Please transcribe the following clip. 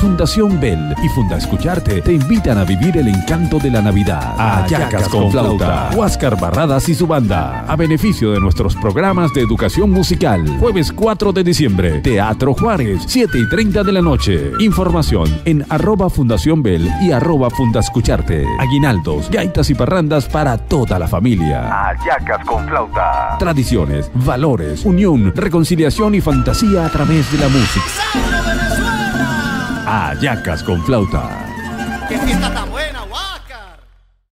Fundación Bel y FundaEscuchArte te invitan a vivir el encanto de la Navidad. Hallacas con Flauta, Huáscar Barradas y su banda, a beneficio de nuestros programas de educación musical. Jueves 4 de diciembre, Teatro Juárez, 7:30 de la noche. Información en @FundaciónBel y @FundaEscuchArte. Aguinaldos, gaitas y parrandas para toda la familia. Hallacas con Flauta. Tradiciones, valores, unión, reconciliación y fantasía a través de la música. Hallacas con Flauta.